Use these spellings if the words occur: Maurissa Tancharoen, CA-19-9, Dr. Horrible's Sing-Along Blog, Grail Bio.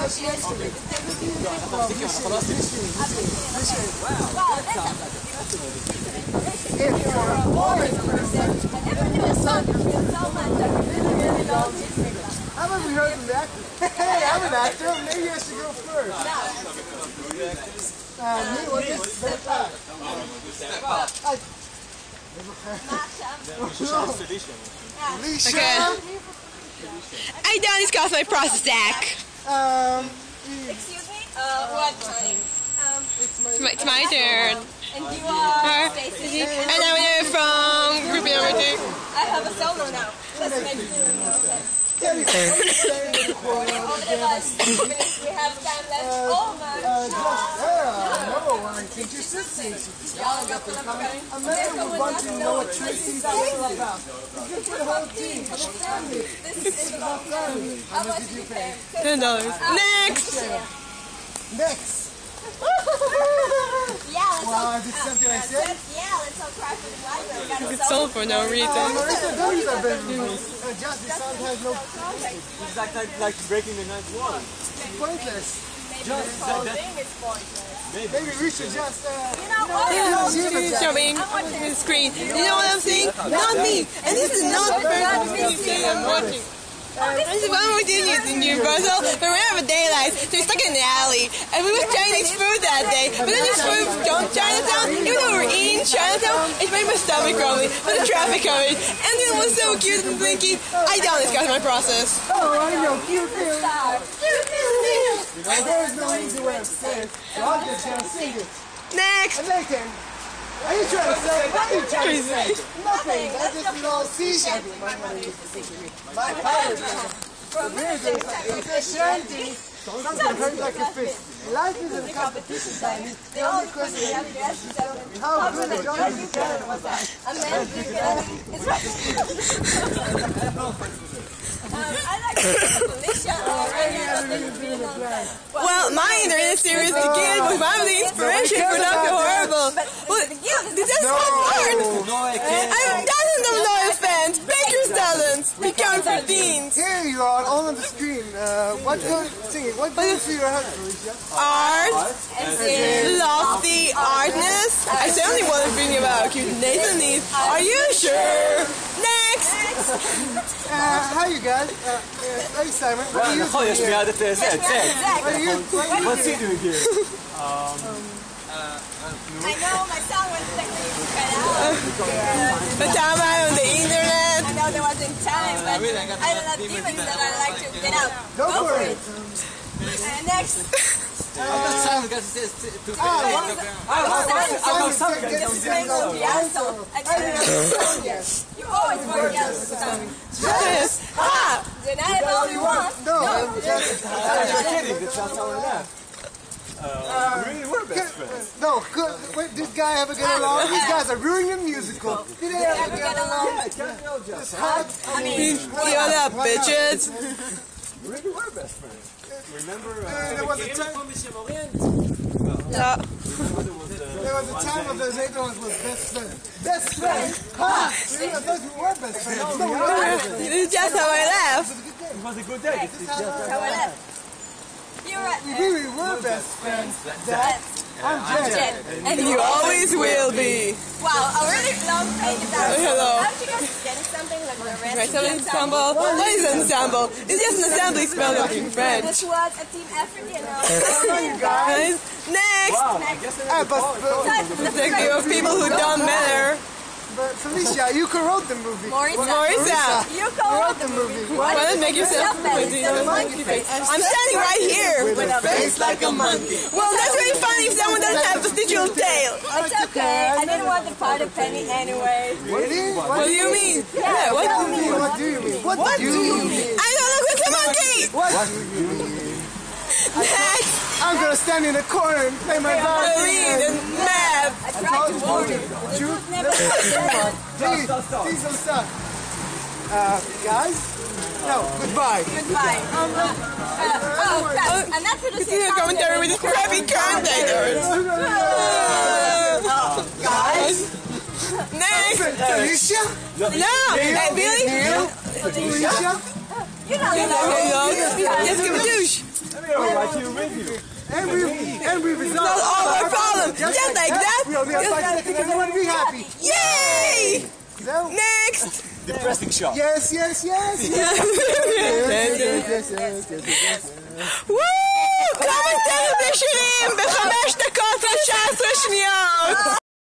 I haven't heard from that. Hey, I'm an actor. Maybe I should go first. I done this cause my process act. Excuse me? What time? It's my turn. And you are Stacy. And I'm here from group number 2. I have a solo now. Let's make it a we have time left. Oh my God! No, I think you should see. America would want to know what Tracy's all about. This is the whole team. This is our family. How much did you pay? $10. Next. Wow, is it something I said? Yeah, let's all cry for the library. It's sold for no reason. Maurissa, don't use our bad news. Just the sound has no... It's like breaking the ninth wall. It's pointless. Just the whole thing is pointless. Maybe we should just... Showing on the screen. You know what I'm saying? Not me. And this is not the first thing I'm watching. There's one more thing in Universal, but we have a daylight, so we're stuck in the alley. And we were Chinese food that day, but then this food from Chinatown, even though we were eating Chinatown, it made my stomach growing, but the traffic coming. And it was so cute and blinky. I don't discuss my process. Oh, I know, cute things. You know, there's no easy way of saying it, so I'm just gonna sing it. Next! Are you trying to say? What are you trying to say? Nothing. I just don't see something. My money is the secret. My power is the music. It's a shanty. Something hurts like a fist. Life is a competition, Danny. The only question we have to ask is how good a job you get was I. A man you get. It's right. I like Malaysia. Well, my internet series again was my inspiration for Dr. Horrible. That's no, not hard! No, I have dozens of loyal fans! Baker's dozens! We count for beans! Here you are, all on the screen. What you're singing? What books do you have, Maurissa? Art. Lofty artness. I certainly want to bring about cute Nathan Eve. Are you sure? Next! Hi you guys. Hey Simon. What are you doing here? What are you doing here? I know my song was technically cut out. But I'm on the internet. I know there wasn't time, but I don't have demons that I like to get out. Go for it. Next. You always work out yes. Ha! Deny it all you want. No, just kidding. That's all I left. Really were best friends. No, wait, did this guy ever get along? These guys are ruining the musical. Did they ever get along? Yeah, just hug. I mean, what up, bitches? Really were best friends. Remember? There was a time. There was a time when those Adrians was best friends. Best friends? Ha! I thought you were best friends. No, we were. This is just how I left. It was a good day. This is just how I left. We were best friends. I'm Jen. And you always will be. Wow, a really long page is out. Hello. How do you guys get something like the rest of the ensemble? What is an ensemble? It's just an assembly spelled out in French. This was a team effort, you know. Hello, you guys. Next. But the group of people who don't matter. But Felicia, you co-wrote the movie. Maurissa, you co-wrote the movie. Why don't you make yourself crazy? I'm standing right here with a face like a monkey. Well, that's really funny if someone doesn't have a digital tail. It's okay. I didn't want to part of Penny anyway. What do you mean? Yeah, what do you mean? What do you mean? I don't look like a monkey! What do you mean? Next! I'm gonna stand in the corner and play my violin. I tried to warn you. Truth never said. Please don't stop. Guys? No, goodbye. Goodbye. I'm not going to see a commentary with this crappy content. Guys? Next! Felicia? No! Billy? Felicia? You know, just give a douche. And we've resolved all our problems. Just like that. Everyone be happy. Yay! So, next. Depressing shot. Yes. Woo! כמה טלוויזיונים ב5 דקות ו-19 שניות.